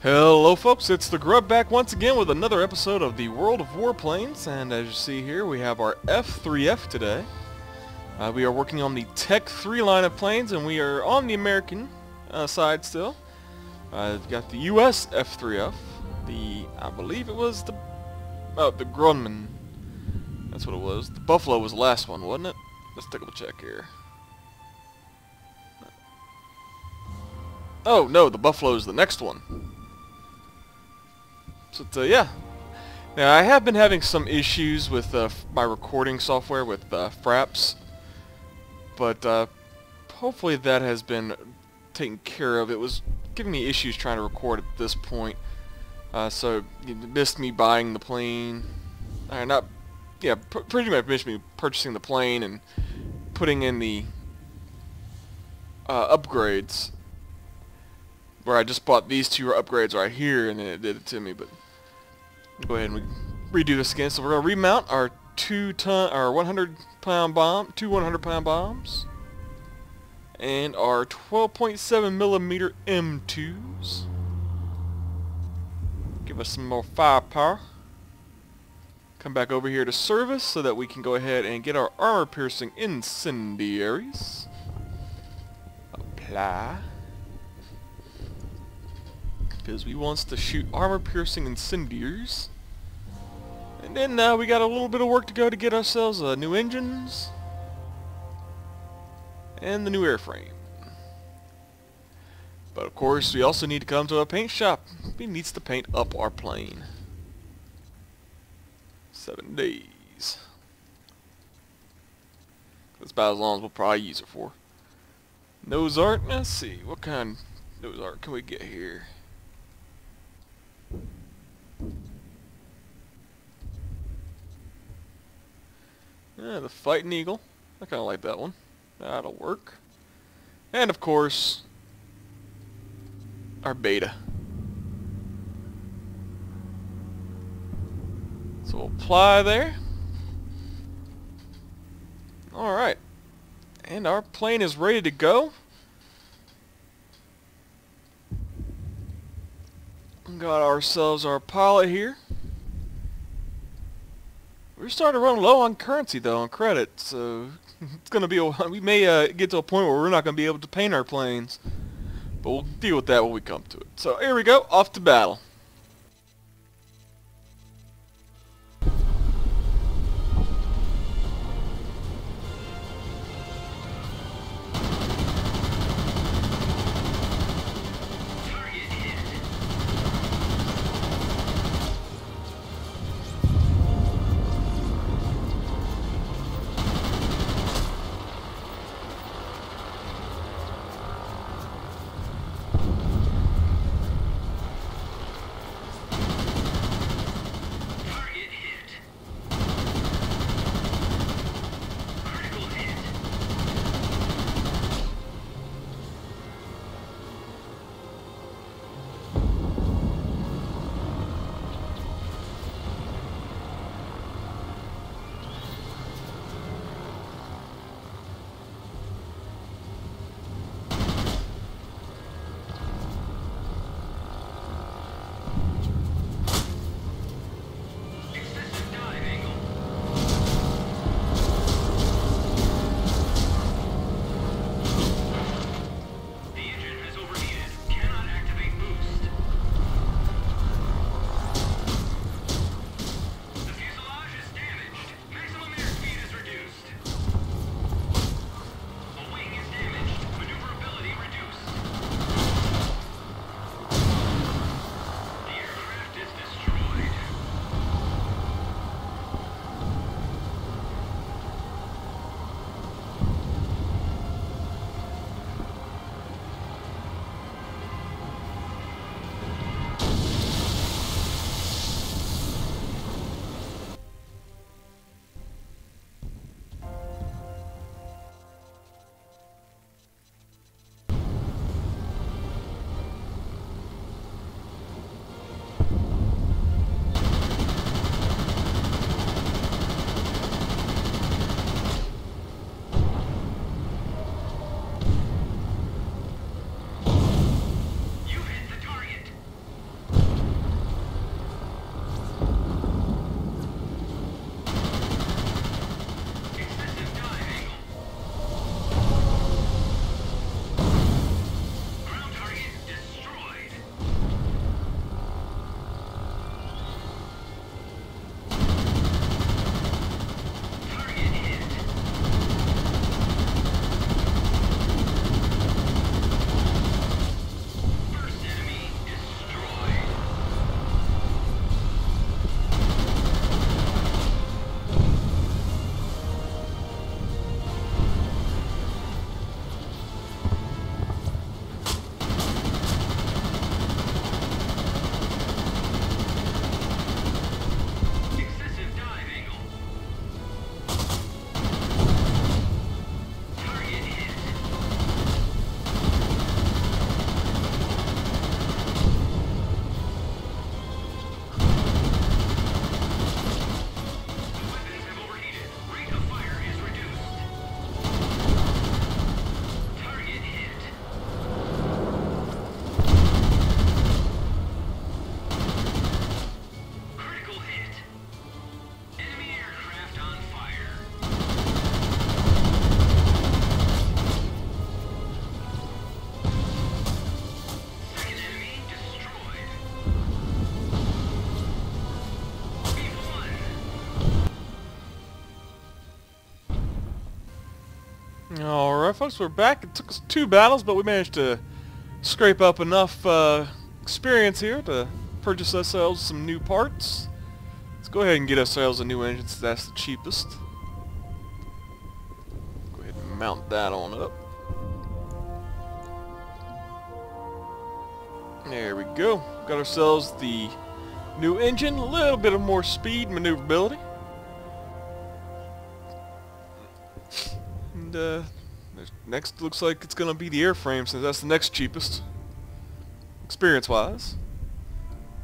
Hello folks, it's the Grub back once again with another episode of the World of Warplanes, and as you see here we have our F3F today. We are working on the Tech 3 line of planes, and we are on the American side still. We've got the US F3F, the Grumman. That's what it was. The Buffalo was the last one, wasn't it? Let's take a check here. Oh no, the Buffalo is the next one. So yeah, now I have been having some issues with my recording software with FRAPS, but hopefully that has been taken care of. It was giving me issues trying to record at this point, so you missed me buying the plane. Pretty much missed me purchasing the plane and putting in the upgrades. Where I just bought these two upgrades right here, and then it did it to me. But go ahead and redo this again. So we're gonna remount our 2 100-pound bombs, and our 12.7mm M2s. Give us some more firepower. Come back over here to service so that we can go ahead and get our armor-piercing incendiaries. Apply. Because we wants to shoot armor-piercing incendiaries. And then we got a little bit of work to go to get ourselves new engines and the new airframe. But of course we also need to come to a paint shop. We needs to paint up our plane. 7 days. That's about as long as we'll probably use it for. Nose art? Let's see, what kind of nose art can we get here? Yeah, the Fighting Eagle. I kind of like that one. That'll work. And of course, our beta. So we'll apply there. Alright. And our plane is ready to go. Got ourselves our pilot here. We're starting to run low on currency though, on credit, so it's gonna be a while. We may get to a point where we're not gonna be able to paint our planes, but we'll deal with that when we come to it. So here we go, off to battle. folks, we're back. It took us 2 battles, but we managed to scrape up enough experience here to purchase ourselves some new parts. Let's go ahead and get ourselves a new engine since that's the cheapest. Go ahead and mount that on up. There we go. Got ourselves the new engine. A little bit of more speed, maneuverability. And next looks like it's gonna be the airframe since that's the next cheapest, experience-wise.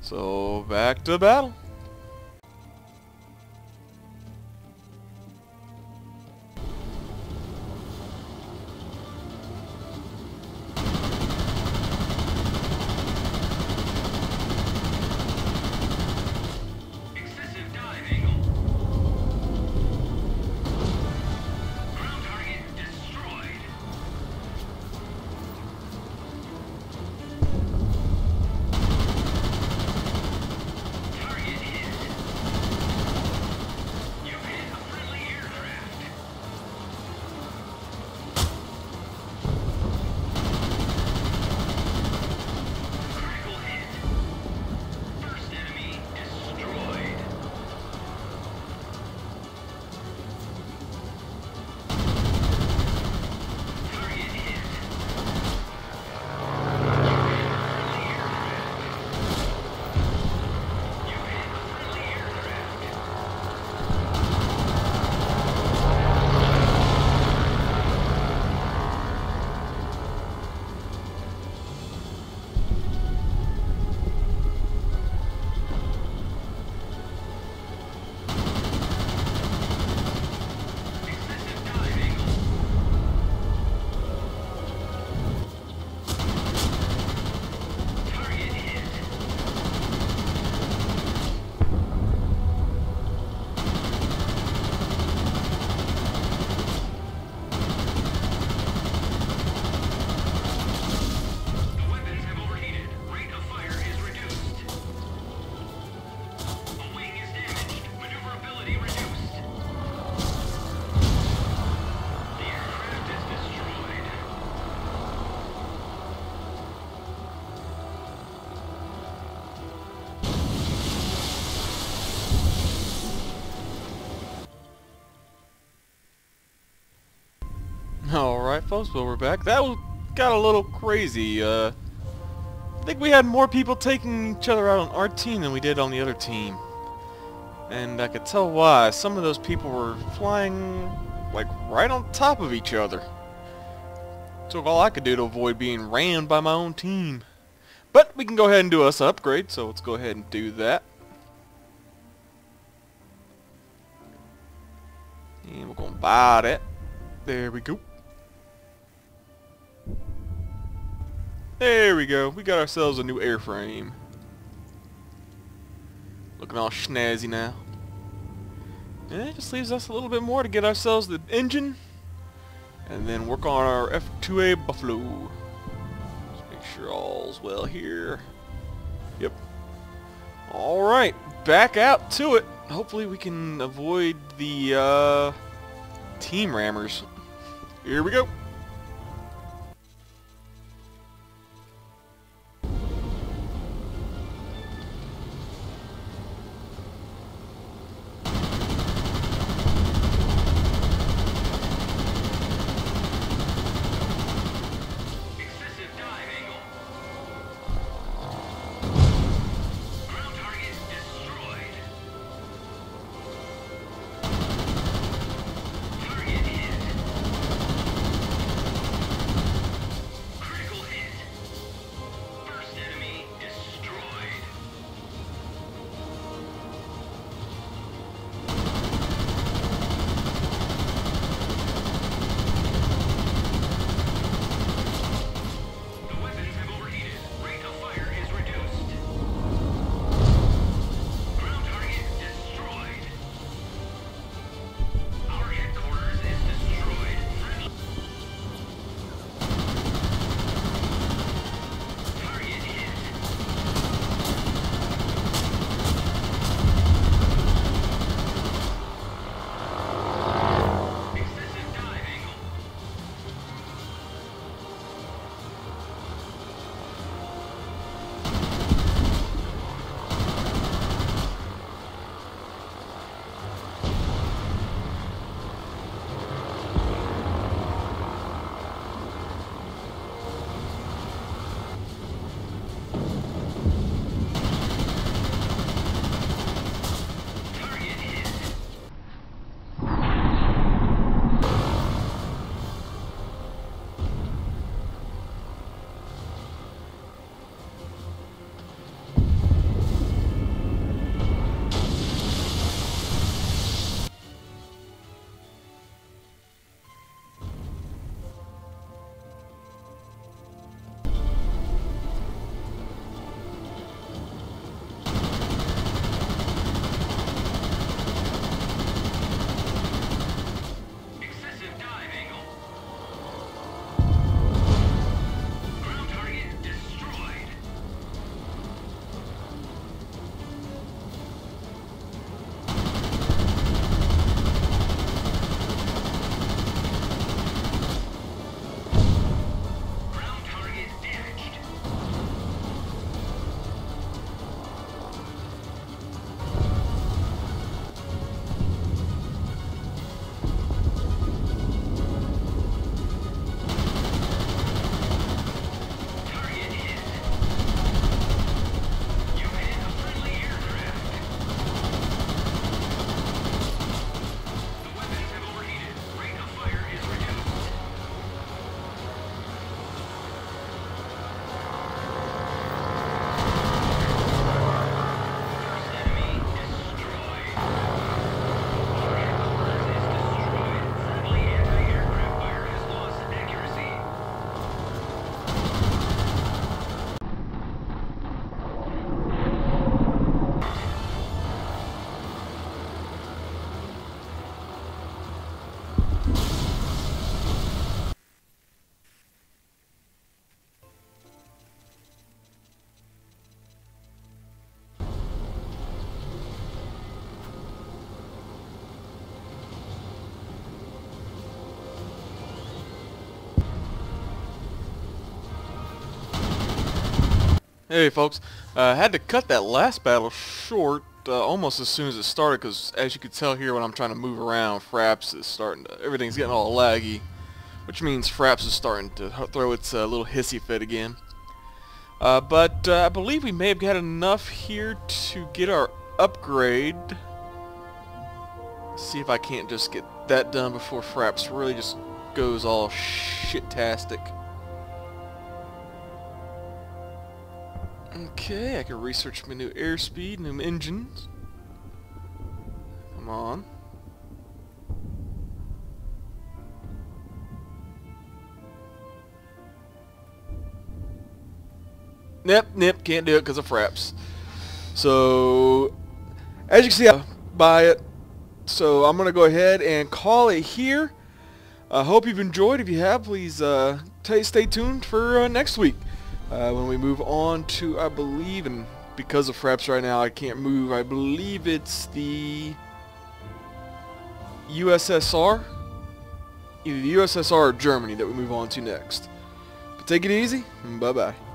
So back to battle. Alright folks, well we're back. That got a little crazy. I think we had more people taking each other out on our team than we did on the other team. And I could tell why. Some of those people were flying like right on top of each other. Took all I could do to avoid being rammed by my own team. But we can go ahead and do us an upgrade, so let's go ahead and do that. And we're gonna buy that. There we go. There we go. We got ourselves a new airframe. Looking all snazzy now. And it just leaves us a little bit more to get ourselves the engine. And then work on our F2A Buffalo. Just make sure all's well here. Yep. Alright. Back out to it. Hopefully we can avoid the team rammers. Here we go. Hey folks, had to cut that last battle short almost as soon as it started, because as you can tell here when I'm trying to move around, Fraps is starting to, everything's getting all laggy, which means Fraps is starting to throw its little hissy fit again. But I believe we may have got enough here to get our upgrade. See if I can't just get that done before Fraps really just goes all shit-tastic. Okay, I can research my new airspeed, new engines. Come on. Nip, can't do it because of Fraps. So, as you can see, I buy it. So I'm going to go ahead and call it here. I hope you've enjoyed. If you have, please stay tuned for next week. When we move on to, I believe, and because of Fraps right now I can't move, I believe it's the USSR, either the USSR or Germany that we move on to next. But take it easy, and bye-bye.